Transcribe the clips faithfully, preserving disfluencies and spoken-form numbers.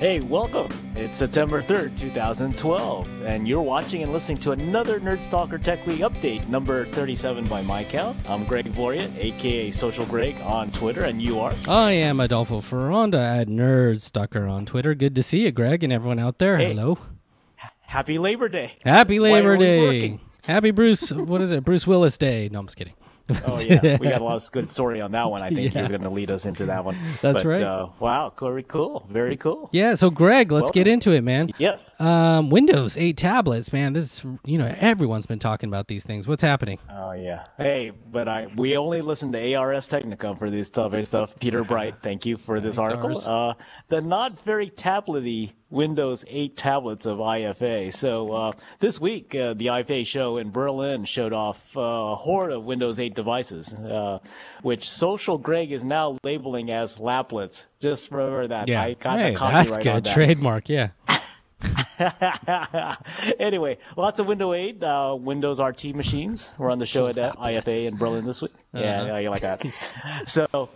Hey, welcome. It's September third, two thousand twelve, and you're watching and listening to another Nerdstalker Tech Week update, number thirty-seven by my count. I'm Greg Voria, a k a. Social Greg on Twitter, and you are? I am Adolfo Ferranda at Nerdstalker on Twitter. Good to see you, Greg, and everyone out there. Hey. Hello. H- happy Labor Day. Happy Labor Day. Happy Bruce, what is it, Bruce Willis Day. No, I'm just kidding. Oh, yeah. We got a lot of good story on that one. I think yeah. You're going to lead us into that one. That's but, right. Uh, wow. Very cool. Very cool. Yeah. So, Greg, let's Welcome. get into it, man. Yes. Um, Windows eight tablets, man. This, you know, everyone's been talking about these things. What's happening? Oh, yeah. Hey, but I we only listen to A R S Technica for this stuff. stuff. Peter Bright, thank you for this That's article. Uh, the not very tablet-y Windows eight tablets of I F A. So uh, this week, uh, the I F A show in Berlin showed off uh, a horde of Windows eight devices, uh, which Social Greg is now labeling as laplets. Just remember that. Yeah. I got hey, a copyright that's good on that. Trademark, yeah. Anyway, lots of Windows eight, uh, Windows R T machines were on the show at uh, I F A in Berlin this week. Uh-huh. Yeah, you like that. So,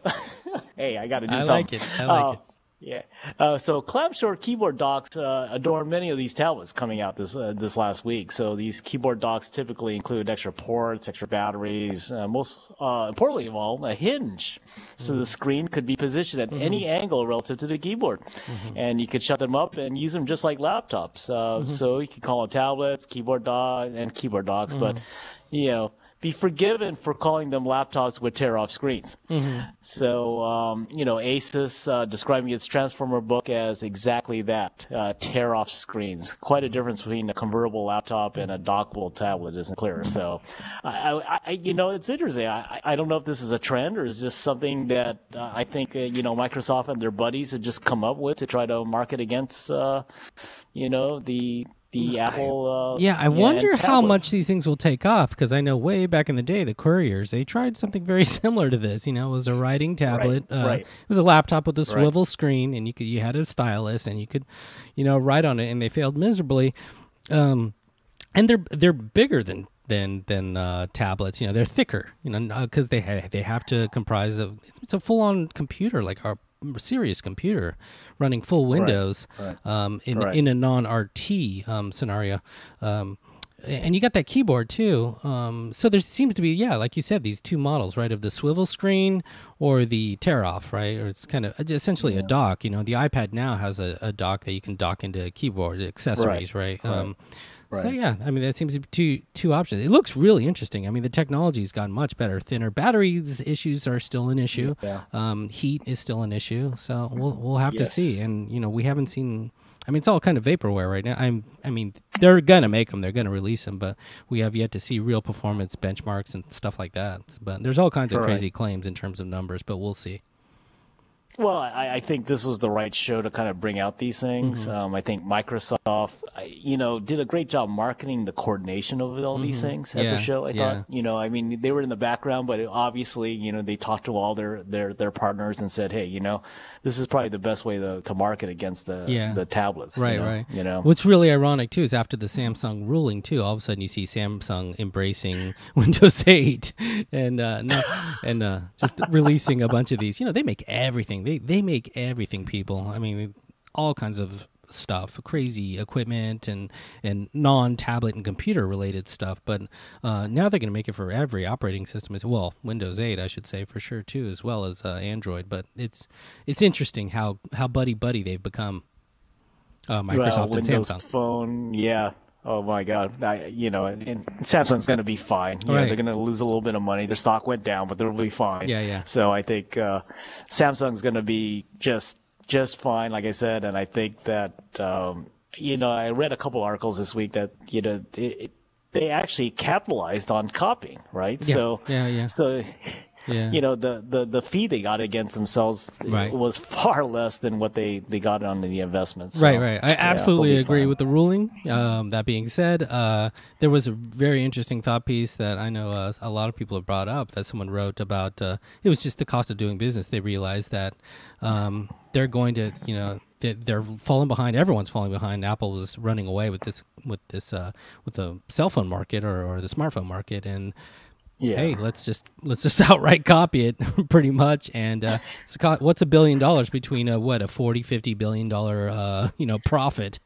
hey, I got to do I something. I like it. I like uh, it. Yeah. Uh, so clamshell keyboard docks uh, adorn many of these tablets coming out this uh, this last week. So these keyboard docks typically include extra ports, extra batteries, uh, most uh, importantly of all, a hinge. So the screen could be positioned at mm-hmm. any angle relative to the keyboard. Mm-hmm. And you could shut them up and use them just like laptops. Uh, mm-hmm. So you could call it tablets, keyboard dock, and keyboard docks. Mm-hmm. But, you know. Be forgiven for calling them laptops with tear-off screens. Mm-hmm. So, um, you know, Asus uh, describing its Transformer book as exactly that, uh, tear-off screens. Quite a difference between a convertible laptop and a dockable tablet isn't clear. So, I, I, you know, it's interesting. I, I don't know if this is a trend or is just something that uh, I think, uh, you know, Microsoft and their buddies have just come up with to try to market against, uh, you know, the... The Apple, uh, yeah, I yeah, wonder how much these things will take off, because I know way back in the day, the couriers, they tried something very similar to this. You know, it was a writing tablet. Right, uh, right. It was a laptop with a swivel right. screen, and you could you had a stylus, and you could, you know, write on it, and they failed miserably. Um, and they're they're bigger than than than uh, tablets. You know, they're thicker. You know, because they ha- they have to comprise of it's a full on computer like our. serious computer running full Windows right, right, um, in right. in a non-R T um, scenario. Um, and you got that keyboard, too. Um, so there seems to be, yeah, like you said, these two models, right, of the swivel screen or the tear-off, right? Or it's kind of essentially yeah. a dock. You know, the iPad now has a, a dock that you can dock into a keyboard, accessories, right? right? right. Um, Right. So, yeah, I mean, that seems to be two, two options. It looks really interesting. I mean, the technology's gotten much better. Thinner batteries issues are still an issue. Yeah. Um, heat is still an issue. So we'll we'll have yes. to see. And, you know, we haven't seen... I mean, it's all kind of vaporware right now. I'm, I mean, they're going to make them. They're going to release them. But we have yet to see real performance benchmarks and stuff like that. But there's all kinds Correct. of crazy claims in terms of numbers, but we'll see. Well, I, I think this was the right show to kind of bring out these things. Mm-hmm. Um, I think Microsoft, you know, did a great job marketing the coordination of all mm-hmm. these things at yeah. the show, I yeah. thought. You know, I mean, they were in the background, but it, obviously, you know, they talked to all their, their, their partners and said, hey, you know, this is probably the best way to, to market against the yeah. the tablets. Right, you know, right. You know? What's really ironic, too, is after the Samsung ruling, too, all of a sudden you see Samsung embracing Windows eight and, uh, no, and uh, just releasing a bunch of these. You know, they make everything. They they make everything, people. I mean, all kinds of stuff, crazy equipment and, and non-tablet and computer-related stuff. But uh, now they're going to make it for every operating system as well. Windows eight, I should say, for sure, too, as well as uh, Android. But it's it's interesting how, how buddy-buddy they've become, uh, Microsoft well, and Windows Samsung. Phone, yeah. Oh, my God. I, you know, and Samsung's going to be fine. You right. know, they're going to lose a little bit of money. Their stock went down, but they'll be fine. Yeah, yeah. So I think uh, Samsung's going to be just just fine, like I said. And I think that, um, you know, I read a couple articles this week that, you know, it, it, they actually capitalized on copying, right? Yeah, so, yeah, yeah. So... Yeah. You know, the, the, the fee they got against themselves right. was far less than what they, they got on the investments. So, right, right. I yeah, absolutely agree fine. with the ruling. Um, that being said, uh, there was a very interesting thought piece that I know uh, a lot of people have brought up that someone wrote about. Uh, it was just the cost of doing business. They realized that um, they're going to, you know, they're falling behind. Everyone's falling behind. Apple was running away with this with this uh, with the cell phone market or, or the smartphone market, and yeah. hey, let's just let's just outright copy it pretty much. And uh, it's got, what's a billion dollars between a, what, a forty, fifty billion dollar uh, you know, profit,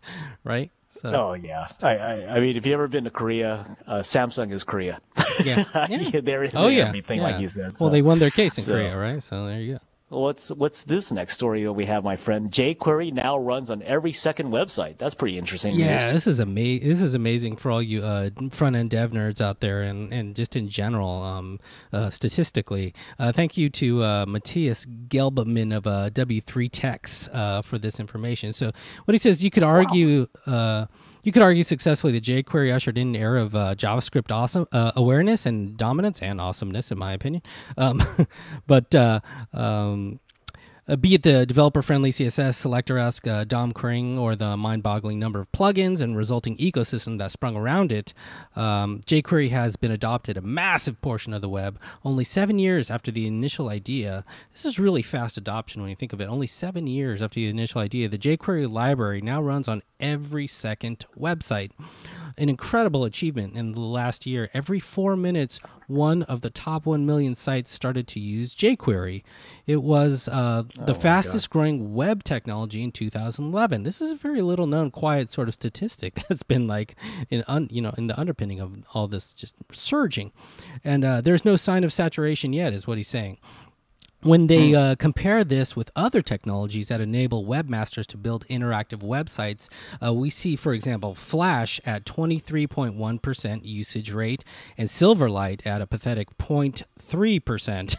right? So. Oh yeah, I, I I mean, if you ever been to Korea, uh, Samsung is Korea. Yeah, yeah. they're, oh yeah, everything yeah. like you said. So. Well, they won their case in so. Korea, right? So there you go. What's what's this next story that we have, my friend? jQuery now runs on every second website. That's pretty interesting. Yeah, news. this is amazing. This is amazing for all you uh, front end dev nerds out there, and, and just in general, um, uh, statistically. Uh, thank you to uh, Matthias Gelbmann of uh, W three Techs uh, for this information. So what he says, you could argue. Wow. Uh, You could argue successfully that jQuery ushered in an era of uh, JavaScript awesome uh, awareness and dominance and awesomeness, in my opinion. Um, but uh, um, be it the developer-friendly C S S, selector-esque uh, D O M querying, or the mind-boggling number of plugins and resulting ecosystem that sprung around it, um, jQuery has been adopted a massive portion of the web only seven years after the initial idea. This is really fast adoption when you think of it. Only seven years after the initial idea, the jQuery library now runs on every second website. An incredible achievement. In the last year, every four minutes, one of the top one million sites started to use jQuery. It was uh, the oh fastest growing web technology in two thousand eleven. This is a very little known, quiet sort of statistic that's been like, in un, you know, in the underpinning of all this just surging. And uh, there's no sign of saturation yet, is what he's saying. When they uh, compare this with other technologies that enable webmasters to build interactive websites, uh, we see, for example, Flash at twenty-three point one percent usage rate and Silverlight at a pathetic zero point three percent,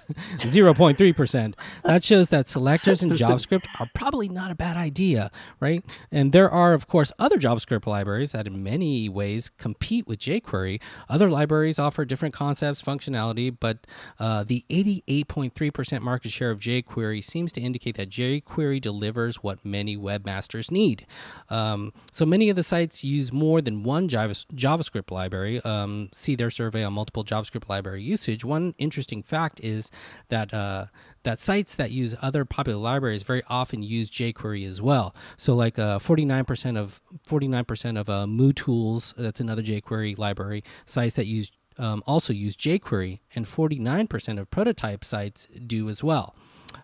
zero point three percent. That shows that selectors in JavaScript are probably not a bad idea, right? And there are, of course, other JavaScript libraries that in many ways compete with jQuery. Other libraries offer different concepts, functionality, but uh, the eighty-eight point three percent market share of jQuery seems to indicate that jQuery delivers what many webmasters need. Um, so many of the sites use more than one JavaScript library. Um, see their survey on multiple JavaScript library usage. One interesting fact is that uh, that sites that use other popular libraries very often use jQuery as well. So like forty-nine percent uh, of forty-nine percent of uh, MooTools, that's another jQuery library, sites that use Um, also use jQuery, and forty-nine percent of Prototype sites do as well.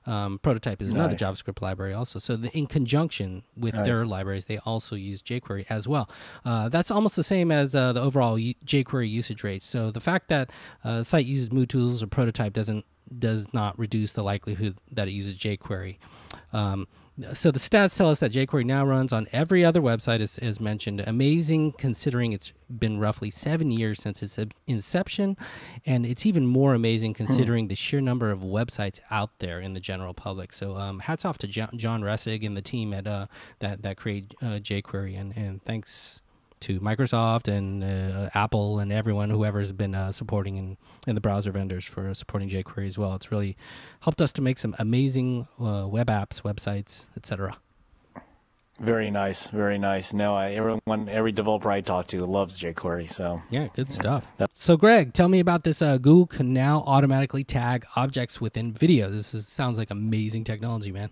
Um, Prototype is another nice. JavaScript library also. So the, in conjunction with nice. their libraries, they also use jQuery as well. Uh, that's almost the same as uh, the overall jQuery usage rate. So the fact that a uh, site uses MooTools or Prototype doesn't does not reduce the likelihood that it uses jQuery. Um, So the stats tell us that jQuery now runs on every other website, as, as mentioned. Amazing, considering it's been roughly seven years since its inception, and it's even more amazing considering hmm. the sheer number of websites out there in the general public. So um, hats off to John, John Resig and the team at uh, that that create uh, jQuery, and and thanks to Microsoft and uh, Apple and everyone, whoever's been uh, supporting in, in the browser vendors for supporting jQuery as well. It's really helped us to make some amazing uh, web apps, websites, et cetera. Very nice, very nice. No, I, everyone, every developer I talk to loves jQuery. So yeah, good stuff. So Greg, tell me about this. Uh, Google can now automatically tag objects within video. This is, sounds like amazing technology, man.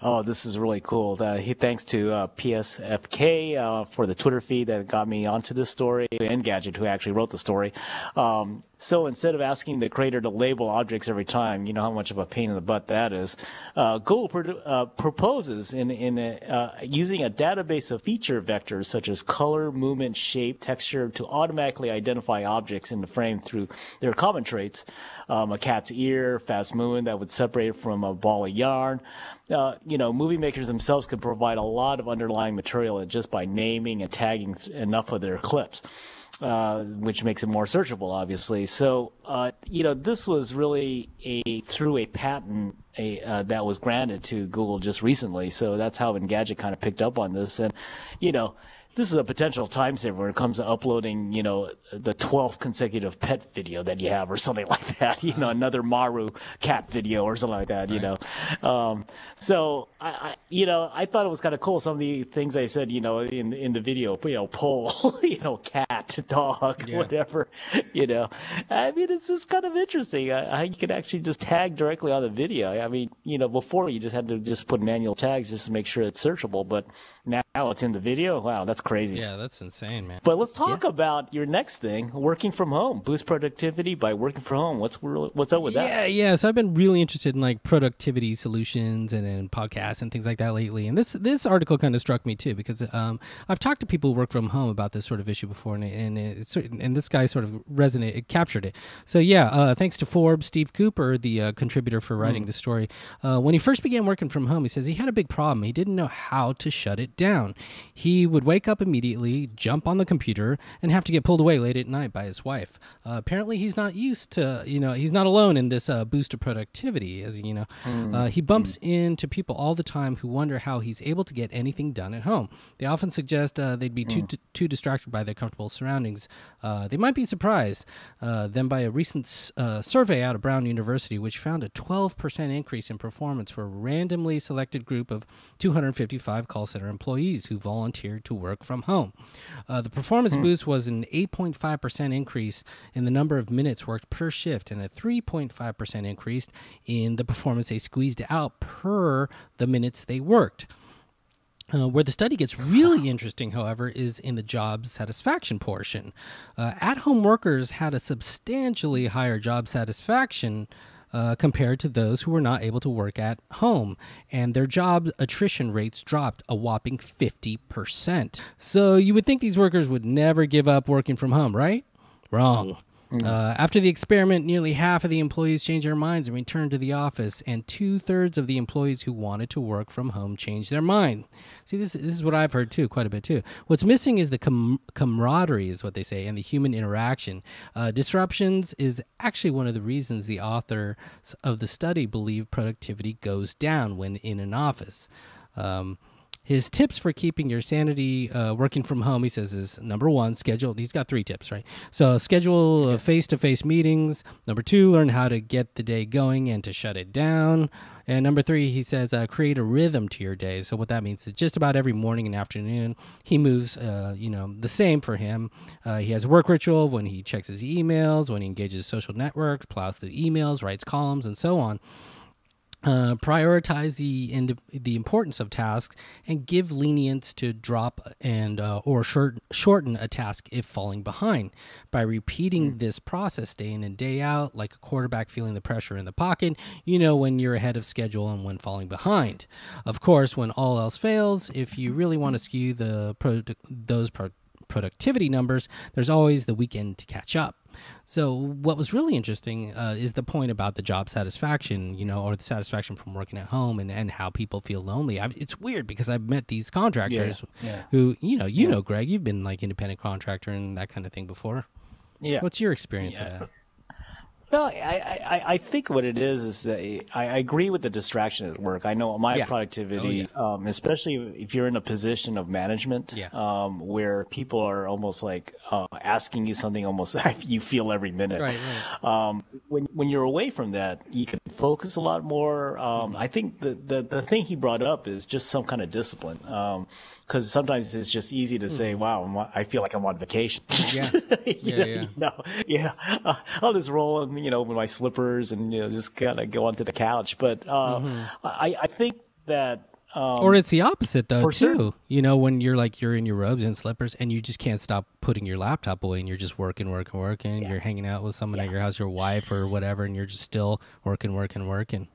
Oh, this is really cool. Uh, thanks to uh, P S F K uh, for the Twitter feed that got me onto this story, and Gadget, who actually wrote the story. Um, so instead of asking the creator to label objects every time, you know how much of a pain in the butt that is, uh, Google pro uh, proposes in, in a, uh, using a database of feature vectors such as color, movement, shape, texture to automatically identify objects in the frame through their common traits. Um, a cat's ear, fast movement that would separate from a ball of yarn. Uh, you know, movie makers themselves could provide a lot of underlying material just by naming and tagging enough of their clips, uh, which makes it more searchable, obviously. So, uh, you know, this was really a through a patent a, uh, that was granted to Google just recently. So that's how Engadget kind of picked up on this. And, you know, this is a potential time saver when it comes to uploading, you know, the twelfth consecutive pet video that you have or something like that, you know, another Maru cat video or something like that, you right. know. Um, so, I, I, you know, I thought it was kind of cool. Some of the things I said, you know, in in the video, you know, poll, you know, cat, dog, yeah. whatever, you know. I mean, it's just kind of interesting. I, I, you can actually just tag directly on the video. I mean, you know, before you just had to just put manual tags just to make sure it's searchable, but now Wow, it's in the video? Wow, that's crazy. Yeah, that's insane, man. But let's talk yeah. about your next thing, working from home. Boost productivity by working from home. What's what's up with yeah, that? Yeah, yeah. So I've been really interested in like productivity solutions and, and podcasts and things like that lately. And this this article kind of struck me too, because um, I've talked to people who work from home about this sort of issue before, and and, it, and this guy sort of resonated, it captured it. So yeah, uh, thanks to Forbes, Steve Cooper, the uh, contributor for writing mm. the story. Uh, when he first began working from home, he says he had a big problem. He didn't know how to shut it down. He would wake up immediately, jump on the computer, and have to get pulled away late at night by his wife. Uh, apparently, he's not used to, you know, he's not alone in this uh, boost of productivity, as you know. Mm. Uh, he bumps mm. into people all the time who wonder how he's able to get anything done at home. They often suggest uh, they'd be mm. too t- too distracted by their comfortable surroundings. Uh, they might be surprised uh, then by a recent uh, survey out of Brown University, which found a twelve percent increase in performance for a randomly selected group of two hundred fifty-five call center employees who volunteered to work from home. Uh, the performance hmm. boost was an eight point five percent increase in the number of minutes worked per shift and a three point five percent increase in the performance they squeezed out per the minutes they worked. Uh, where the study gets really interesting, however, is in the job satisfaction portion. Uh, at-home workers had a substantially higher job satisfaction Uh, compared to those who were not able to work at home, and their job attrition rates dropped a whopping fifty percent. So you would think these workers would never give up working from home, right? Wrong. Mm. Uh, after the experiment, nearly half of the employees changed their minds and returned to the office, and two-thirds of the employees who wanted to work from home changed their mind. See, this, this is what I've heard, too, quite a bit, too. What's missing is the com- camaraderie, is what they say, and the human interaction. Uh, disruptions is actually one of the reasons the authors of the study believe productivity goes down when in an office. Um His tips for keeping your sanity uh, working from home, he says, is number one, schedule. He's got three tips, right? So schedule uh, face-to-face meetings. Number two, learn how to get the day going and to shut it down. And number three, he says, uh, create a rhythm to your day. So what that means is just about every morning and afternoon, he moves, uh, you know, the same for him. Uh, he has a work ritual when he checks his emails, when he engages social networks, plows through emails, writes columns, and so on. Uh, prioritize the ind- the importance of tasks and give lenience to drop and uh, or short- shorten a task if falling behind. By repeating mm. this process day in and day out, like a quarterback feeling the pressure in the pocket, you know when you're ahead of schedule and when falling behind. Of course, when all else fails, if you really want to skew the pro- those pro- productivity numbers, there's always the weekend to catch up. So what was really interesting uh, is the point about the job satisfaction, you know, or the satisfaction from working at home and, and how people feel lonely. I've, it's weird because I've met these contractors yeah, yeah. who, you know, you yeah. know, Greg, you've been like independent contractor and that kind of thing before. Yeah. What's your experience yeah. with that? Well, I, I, I think what it is is that I, I agree with the distraction at work. I know my yeah. productivity, oh, yeah. um, especially if you're in a position of management yeah. um, where people are almost like uh, asking you something almost that you feel every minute. Right, right. Um, when when you're away from that, you can focus a lot more. Um, mm-hmm. I think the, the, the thing he brought up is just some kind of discipline. Um, Because sometimes it's just easy to say, "Wow, I'm, I feel like I'm on vacation." Yeah, you yeah, know, yeah. You know, yeah. Uh, I'll just roll, in, you know, with my slippers and you know, just kind of go onto the couch. But uh, mm-hmm. I, I think that. Um, or it's the opposite though too. Certain. You know, when you're like you're in your robes and slippers and you just can't stop putting your laptop away and you're just working, working, working. Yeah. You're hanging out with someone yeah. at your house, your wife or whatever, and you're just still working, working, working.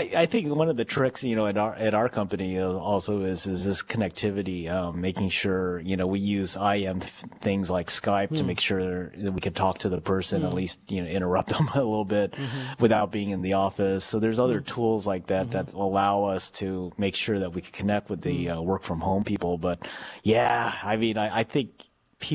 I, I think one of the tricks, you know, at our at our company also is is this connectivity, um, making sure, you know, we use I M th- things like Skype mm. to make sure that we can talk to the person, mm. at least, you know, interrupt them a little bit mm-hmm. without being in the office. So there's other mm. tools like that mm-hmm. that allow us to make sure that we can connect with the mm. uh, work from home people. But yeah, I mean, I, I think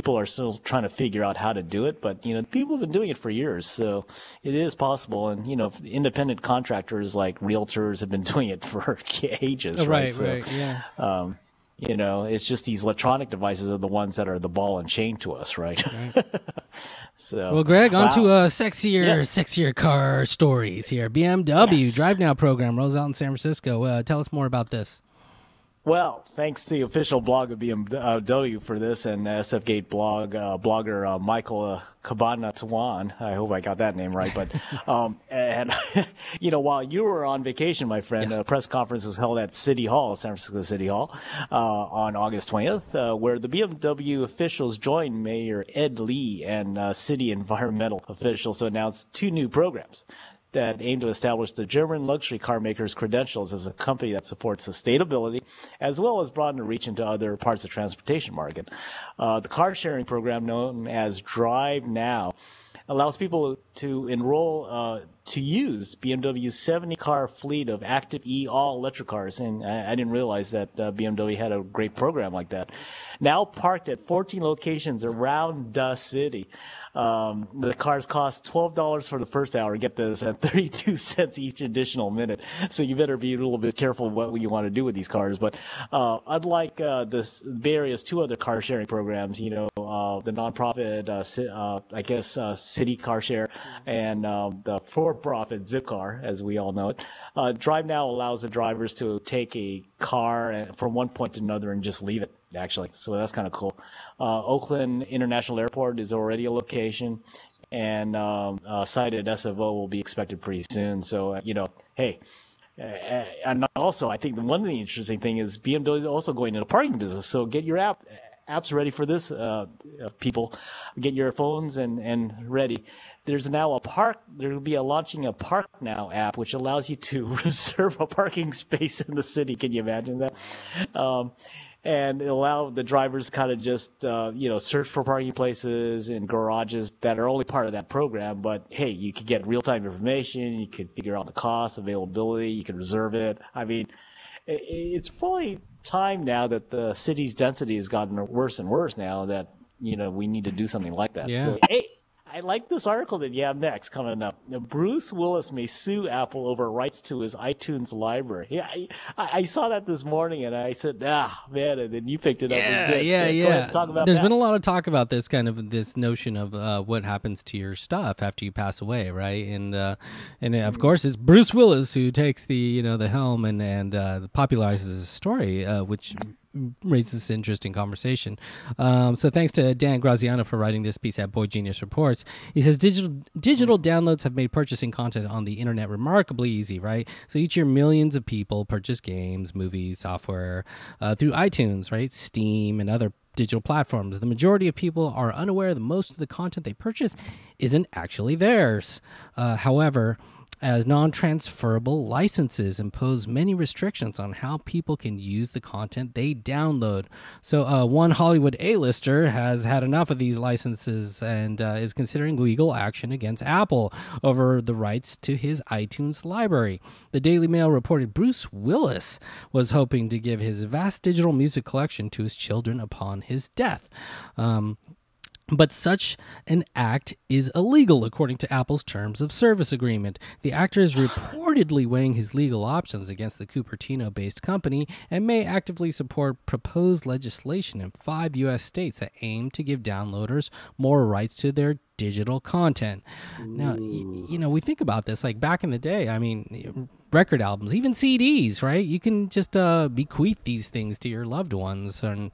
people are still trying to figure out how to do it, but you know, people have been doing it for years, so it is possible. And you know, independent contractors like realtors have been doing it for ages, oh, right? Right, so, right, yeah. Um, you know, it's just these electronic devices are the ones that are the ball and chain to us, right? right. So, well, Greg, wow. on to uh, sexier, yes. sexier car stories here. B M W yes. DriveNow program rolls out in San Francisco. Uh, tell us more about this. Well, thanks to the official blog of B M W for this, and S F Gate blog uh, blogger uh, Michael uh, Cabana-Tuan. I hope I got that name right. But um, and you know, while you were on vacation, my friend, yes. a press conference was held at City Hall, San Francisco City Hall, uh, on August twentieth, uh, where the B M W officials joined Mayor Ed Lee and uh, city environmental officials to announce two new programs that aim to establish the German luxury car maker's credentials as a company that supports sustainability, as well as broaden the reach into other parts of the transportation market. Uh, the car-sharing program, known as DriveNow, allows people to enroll uh, to use B M W's seventy-car fleet of active E all-electric cars, and I, I didn't realize that uh, B M W had a great program like that. Now parked at fourteen locations around the city. Um, the cars cost twelve dollars for the first hour. Get this, at thirty-two cents each additional minute. So you better be a little bit careful what you want to do with these cars. But uh, unlike uh, the various two other car sharing programs, you know, uh, the nonprofit, uh, uh, I guess, uh, City Car Share, and uh, the for-profit Zipcar, as we all know it, uh, DriveNow allows the drivers to take a car from one point to another and just leave it. Actually, so that's kind of cool. Uh, Oakland International Airport is already a location, and um, a site at S F O will be expected pretty soon. So, uh, you know, hey. And also, I think the one of the interesting thing is B M W is also going into the parking business. So get your app apps ready for this, uh, people. Get your phones and, and ready. There's now a park. There will be a launching a Park Now app, which allows you to reserve a parking space in the city. Can you imagine that? Um, And allow the drivers kind of just, uh, you know, search for parking places and garages that are only part of that program. But, hey, you could get real-time information. You could figure out the cost, availability. You could reserve it. I mean, it's probably time now that the city's density has gotten worse and worse now that, you know, we need to do something like that. Yeah. So, hey, I like this article that you have next coming up. Now, Bruce Willis may sue Apple over rights to his iTunes library. Yeah, I, I saw that this morning, and I said, ah, man, and then you picked it up. Yeah, yeah, yeah. yeah. Go ahead and talk about There's that. Been a lot of talk about this kind of this notion of uh, what happens to your stuff after you pass away, right? And uh, and of course, it's Bruce Willis who takes the you know the helm and and uh, popularizes this story, uh, which. raises this interesting conversation. Um, so thanks to Dan Graziano for writing this piece at Boy Genius Reports. He says, digital digital downloads have made purchasing content on the internet remarkably easy, right? So each year, millions of people purchase games, movies, software uh, through iTunes, right? Steam and other digital platforms. The majority of people are unaware that most of the content they purchase isn't actually theirs. Uh, however, as non-transferable licenses impose many restrictions on how people can use the content they download. So uh, one Hollywood A-lister has had enough of these licenses and uh, is considering legal action against Apple over the rights to his iTunes library. The Daily Mail reported Bruce Willis was hoping to give his vast digital music collection to his children upon his death. Um, But such an act is illegal, according to Apple's terms of service agreement. The actor is reportedly weighing his legal options against the Cupertino-based company and may actively support proposed legislation in five U S states that aim to give downloaders more rights to their digital content. Now, y- you know, we think about this, like back in the day, I mean... record albums, even C Ds, right? You can just uh, bequeath these things to your loved ones, and,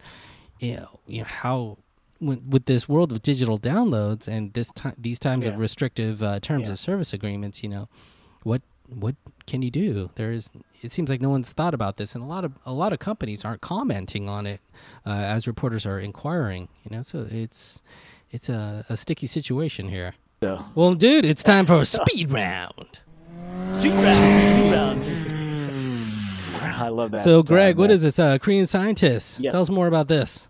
you know, you know how... with this world of digital downloads and this time, these times yeah. of restrictive uh, terms yeah. of service agreements, you know, what what can you do? There is, it seems like no one's thought about this, and a lot of a lot of companies aren't commenting on it uh, as reporters are inquiring. You know, so it's it's a, a sticky situation here. Yeah. Well, dude, it's time for a speed round. Speed round. Speed round. I love that. So, Greg, time, what man. is this? Uh, Korean scientists. Yes. Tell us more about this.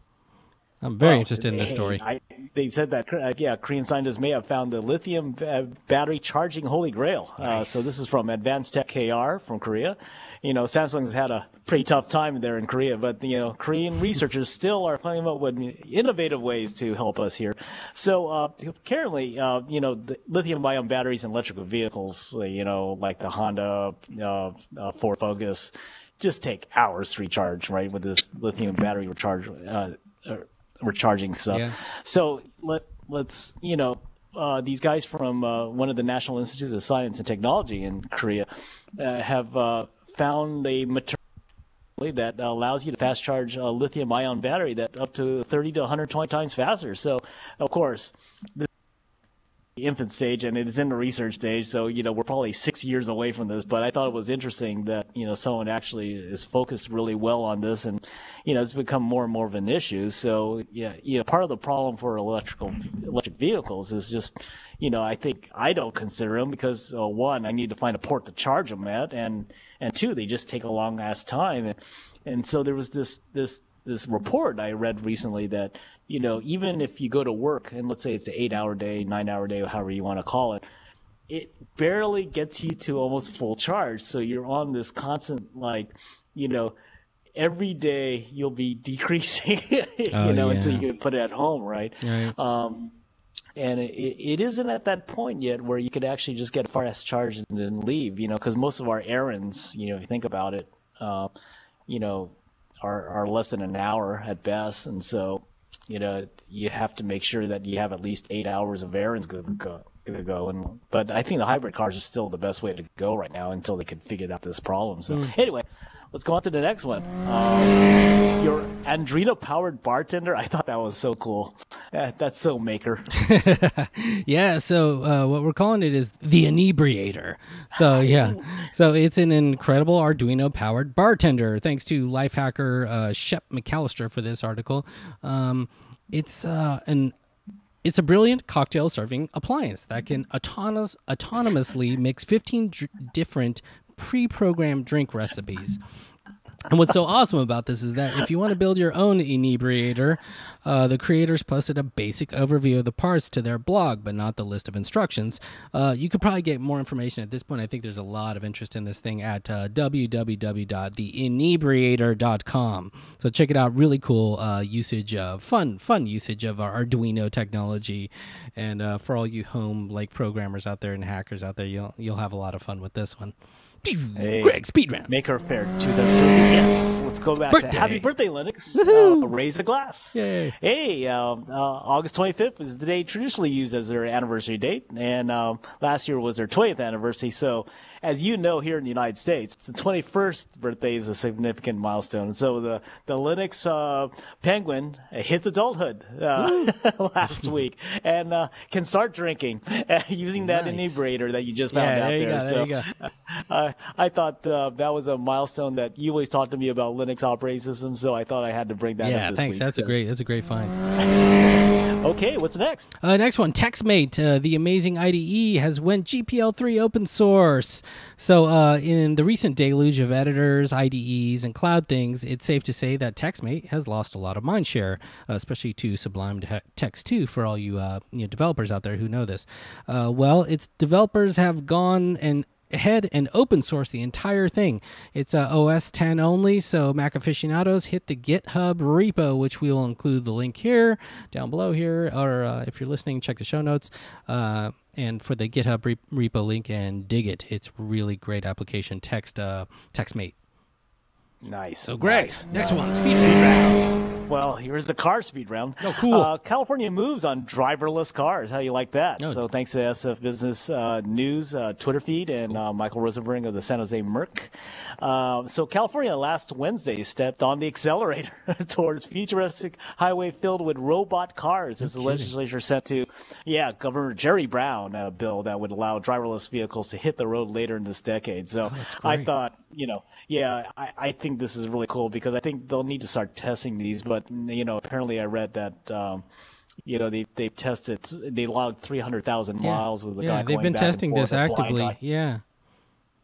I'm very oh, interested in this story. I, they said that, uh, yeah, Korean scientists may have found the lithium uh, battery charging holy grail. Nice. Uh, so this is from Advanced Tech K R from Korea. You know, Samsung's had a pretty tough time there in Korea, but, you know, Korean researchers still are coming up with innovative ways to help us here. So uh, currently, uh, you know, the lithium-ion batteries in electrical vehicles, you know, like the Honda, uh, uh, Ford Focus, just take hours to recharge, right, with this lithium battery recharge uh, uh recharging stuff. Yeah. So let let's you know uh, these guys from uh, one of the National Institutes of Science and Technology in Korea uh, have uh, found a material that allows you to fast charge a lithium-ion battery that up to thirty to one hundred twenty times faster. So, of course, this is the infant stage, and it is in the research stage, so, you know, we're probably six years away from this, but I thought it was interesting that, you know, someone actually is focused really well on this, and, you know, it's become more and more of an issue. So, yeah, you know, part of the problem for electrical electric vehicles is just, you know, I think I don't consider them because, uh, one, I need to find a port to charge them at, and, and two, they just take a long-ass time. And, and so there was this, this, this report I read recently that, you know, even if you go to work, and let's say it's an eight-hour day, nine-hour day, however you want to call it, it barely gets you to almost full charge. So you're on this constant, like, you know, every day you'll be decreasing, you oh, know, yeah. until you can put it at home, right? Right. Um, And it, it isn't at that point yet where you could actually just get a fast charge and then leave, you know, because most of our errands, you know, if you think about it, uh, you know, are, are less than an hour at best. And so, you know, you have to make sure that you have at least eight hours of errands going to go. Gonna go and, but I think the hybrid cars are still the best way to go right now until they can figure out this problem. So mm. anyway, let's go on to the next one. Um, your Andrino-powered bartender. I thought that was so cool. Uh, that's so maker. Yeah. So uh, what we're calling it is the Inebriator. So yeah. So it's an incredible Arduino-powered bartender. Thanks to lifehacker uh, Shep McAllister for this article. Um, it's uh, an It's a brilliant cocktail serving appliance that can autonomous, autonomously mix fifteen d- different pre-programmed drink recipes. And what's so awesome about this is that if you want to build your own inebriator, uh, the creators posted a basic overview of the parts to their blog, but not the list of instructions. Uh, you could probably get more information at this point. I think there's a lot of interest in this thing at uh, w w w dot the inebriator dot com. So check it out. Really cool uh, usage, uh, fun, fun usage of our Arduino technology. And uh, for all you home like programmers out there and hackers out there, you'll you'll have a lot of fun with this one. Hey, Greg, speed round. Make her fair to them. Yes, let's go back birthday. to happy birthday, Linux. Uh, raise a glass. Yay. Hey, um, uh, August twenty-fifth is the day traditionally used as their anniversary date, and um, last year was their twentieth anniversary. So, as you know, here in the United States, the twenty-first birthday is a significant milestone. So the the Linux uh, penguin hits adulthood uh, last week and uh, can start drinking uh, using nice. that inebriator that you just found yeah, out there. there. You go, there so, you go. Uh, I thought uh, that was a milestone that you always talked to me about Linux operating systems, so I thought I had to bring that yeah, up this thanks. week. Yeah, thanks. That's so. a great. That's a great find. Okay, what's next? Uh, next one, TextMate, uh, the amazing I D E, has went G P L three open source. So uh, in the recent deluge of editors, I D Es, and cloud things, it's safe to say that TextMate has lost a lot of mindshare, uh, especially to Sublime Text two, for all you, uh, you know, developers out there who know this. Uh, well, its developers have gone and ahead and open source the entire thing. It's uh, O S ten only, so Mac aficionados, hit the GitHub repo, which we will include the link here, down below here, or uh, if you're listening, check the show notes, uh, and for the GitHub re- repo link, and dig it. It's really great application, text, uh, TextMate. Nice. So, Greg, nice, next nice. one, speed, speed round. Well, here's the car speed round. Oh, cool. Uh, California moves on driverless cars. How you like that? No. So thanks to S F Business uh, News, uh, Twitter feed, and cool. uh, Michael Rosenberg of the San Jose Merc. Uh, so California last Wednesday stepped on the accelerator towards futuristic highway filled with robot cars no as kidding. the legislature set to, yeah, Governor Jerry Brown uh, bill that would allow driverless vehicles to hit the road later in this decade. So oh, that's great. I thought, you know, yeah, I, I think this is really cool because I think they'll need to start testing these, but you know, apparently I read that um you know they they've tested they logged three hundred thousand yeah. miles with the yeah, guy they've been testing this actively yeah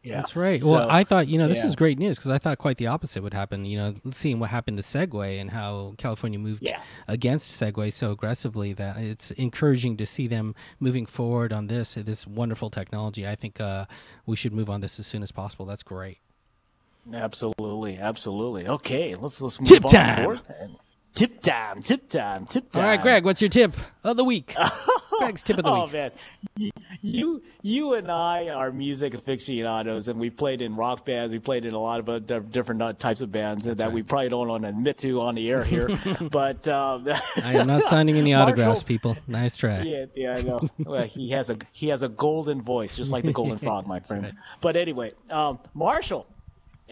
yeah that's right so, well I thought you know this yeah. is great news because I thought quite the opposite would happen, you know, seeing what happened to Segway and how California moved yeah. against Segway so aggressively, that it's encouraging to see them moving forward on this this wonderful technology. I think uh we should move on this as soon as possible. That's great. Absolutely, absolutely. Okay, let's let's move tip on. Time. Tip time, tip time, tip time. All right, Greg, what's your tip of the week? Greg's tip of the oh, week. Oh man, you you and I are music aficionados, and we played in rock bands. We played in a lot of different types of bands That's that right. we probably don't want to admit to on the air here. But um, I am not signing any autographs, Marshall, people. Nice try. Yeah, yeah, I know. Well, he has a he has a golden voice, just like the Golden Frog, my friends. Right. But anyway, um, Marshall.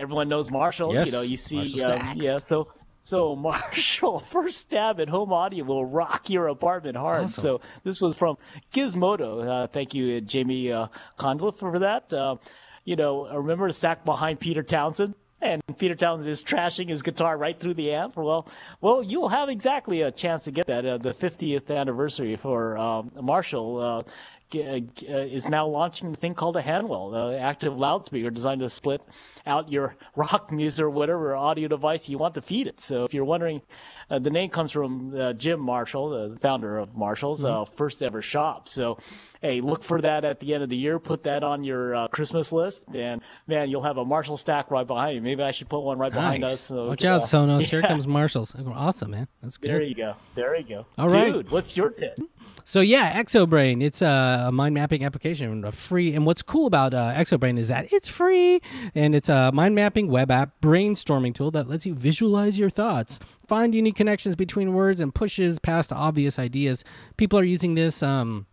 everyone knows Marshall. Yes. You know, you see, um, yeah. So, so Marshall, first stab at home audio will rock your apartment hard. Awesome. So this was from Gizmodo. Uh, thank you, Jamie uh, Condla, for that. Uh, you know, I remember the sack behind Peter Townsend. And Peter Townsend is trashing his guitar right through the amp. Well, well, you'll have exactly a chance to get that. Uh, the fiftieth anniversary for um, Marshall uh, g- g- is now launching a thing called a Hanwell, an active loudspeaker designed to split out your rock music or whatever audio device you want to feed it. So if you're wondering, uh, the name comes from uh, Jim Marshall, the founder of Marshall's mm-hmm. uh, first ever shop. So, hey, look for that at the end of the year. Put that on your uh, Christmas list, and man, you'll have a Marshall stack right behind you. Maybe I should put one right nice. behind us. So, Watch uh, out, Sonos! Yeah. Here comes Marshall's. Awesome, man. That's good. There you go. There you go. All Dude, right, Dude, what's your tip? So yeah, ExoBrain. It's a mind mapping application, a free. And what's cool about uh, ExoBrain is that it's free, and it's a mind mapping web app brainstorming tool that lets you visualize your thoughts, find unique connections between words, and pushes past obvious ideas. People are using this. Um,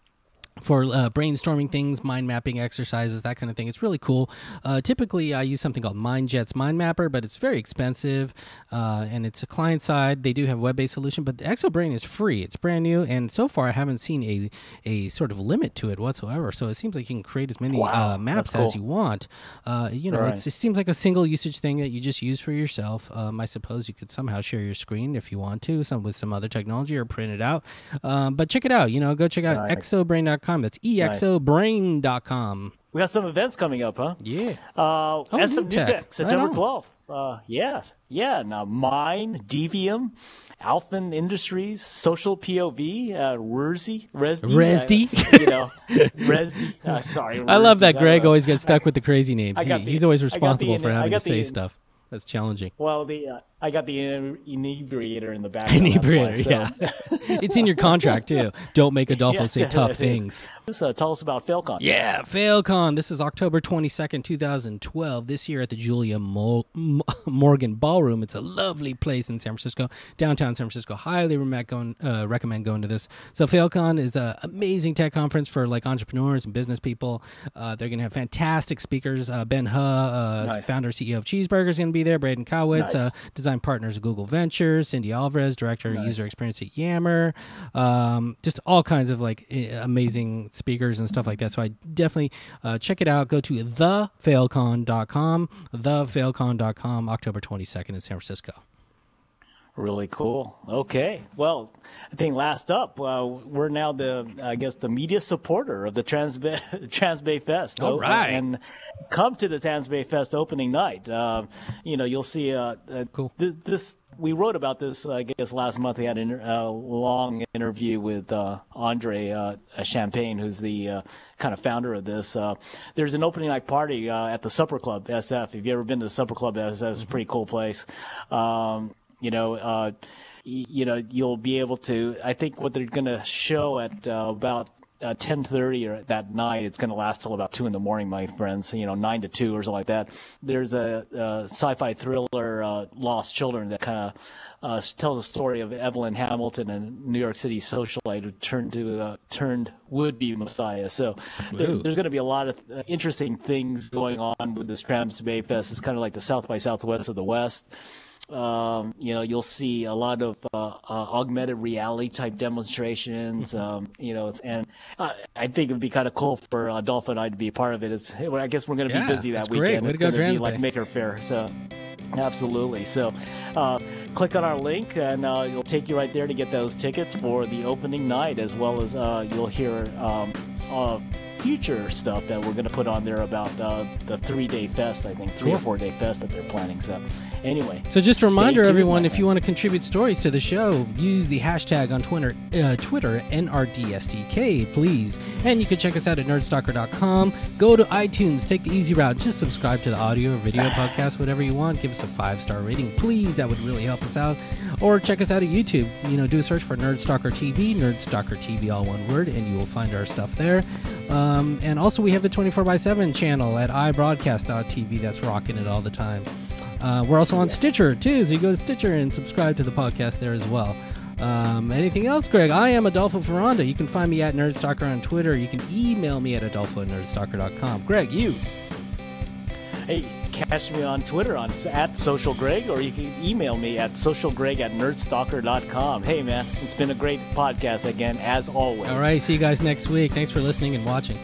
for uh, brainstorming things, mind mapping exercises, that kind of thing. It's really cool. Uh, typically, I use something called MindJet's Mind Mapper, but it's very expensive, uh, and it's a client-side. They do have a web-based solution, but the ExoBrain is free. It's brand new, and so far I haven't seen a a sort of limit to it whatsoever, so it seems like you can create as many wow, uh, maps cool. as you want. Uh, you know, right. it's, it seems like a single usage thing that you just use for yourself. Um, I suppose you could somehow share your screen if you want to, some with some other technology, or print it out. Um, but check it out. You know, go check out right. ExoBrain dot com. That's exobrain dot com. We got some events coming up, huh? Yeah. Uh, oh, and some new tech, September twelfth. Uh, yeah. Yeah. Now, Mine, Devium, Alphen Industries, Social P O V, uh, Resdi. Resdi. Resdi. Uh, you know, Resdi. Uh, sorry. Resdi. I love that Greg always gets stuck with the crazy names. He, the, he's always responsible the, for having to say the, stuff. That's challenging. Well, the uh, I got the inebriator in the back. Inebriator, so. yeah. It's in your contract, too. Don't make Adolfo yes, say yes, tough things. Is. So tell us about FailCon. Yeah, FailCon. This is October twenty-second, twenty twelve. This year at the Julia Mo- M- Morgan Ballroom. It's a lovely place in San Francisco, downtown San Francisco. Highly recommend going, uh, recommend going to this. So FailCon is an amazing tech conference for like entrepreneurs and business people. Uh, they're going to have fantastic speakers. Uh, Ben Huh, uh, nice. founder C E O of Cheeseburger, is going to be there. Braden Cowitz, nice. uh, design partners at Google Ventures. Cindy Alvarez, director nice. of user experience at Yammer. Um, just all kinds of like amazing speakers and stuff like that. So I definitely uh, check it out. Go to the fail con dot com, the fail con dot com, October twenty-second in San Francisco. Really cool. Okay. Well, I think last up, uh, we're now the, I guess, the media supporter of the Transbay, Transbay Fest. All right. And come to the Transbay Fest opening night. Uh, you know, you'll see uh, uh, cool. th- this. We wrote about this, I guess, last month. We had a uh, long interview with uh, Andre uh, Champagne, who's the uh, kind of founder of this. Uh, there's an opening night party uh, at the Supper Club S F. If you've ever been to the Supper Club S F, it's a pretty cool place. Um, You know, uh, you know, you'll be able to. I think what they're going to show at uh, about uh, ten thirty or that night, it's going to last till about two in the morning, my friends. You know, nine to two or something like that. There's a, a sci-fi thriller, uh, Lost Children, that kind of uh, tells a story of Evelyn Hamilton and New York City socialite who turned to uh, turned would-be messiah. So there, there's going to be a lot of uh, interesting things going on with this Transbay Fest. It's kind of like the South by Southwest of the West. Um, you know, you'll see a lot of uh, uh, augmented reality type demonstrations. Um, you know, and uh, I think it'd be kind of cool for Adolfo and I to be a part of it. It's, I guess we're going to be yeah, busy that weekend. Way it's going to go be like Maker Faire. So, absolutely. So, uh, click on our link, and uh, it'll take you right there to get those tickets for the opening night, as well as uh, you'll hear. Um, uh, future stuff that we're going to put on there about uh, the three-day fest, I think, three cool. or four-day fest that they're planning. So anyway. So just a reminder, everyone, if you want to contribute stories to the show, use the hashtag on Twitter, uh, Twitter N R D S T K, please. And you can check us out at nerdstalker dot com. Go to iTunes. Take the easy route. Just subscribe to the audio or video podcast, whatever you want. Give us a five-star rating, please. That would really help us out. Or check us out at YouTube. You know, do a search for Nerdstalker T V, Nerdstalker T V, all one word, and you will find our stuff there. Um, Um, and also, we have the twenty-four by seven channel at i broadcast dot t v. That's rocking it all the time. Uh, we're also on yes. Stitcher, too, so you go to Stitcher and subscribe to the podcast there as well. Um, anything else, Greg? I am Adolfo Ferranda. You can find me at Nerdstalker on Twitter. You can email me at adolfo at nerdstalker dot com. Greg, you? Hey. catch me on Twitter on at SocialGreg, or you can email me at socialgreg at nerdstalker dot com. Hey, man, it's been a great podcast again, as always. All right, see you guys next week. Thanks for listening and watching.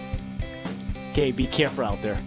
Okay, be careful out there.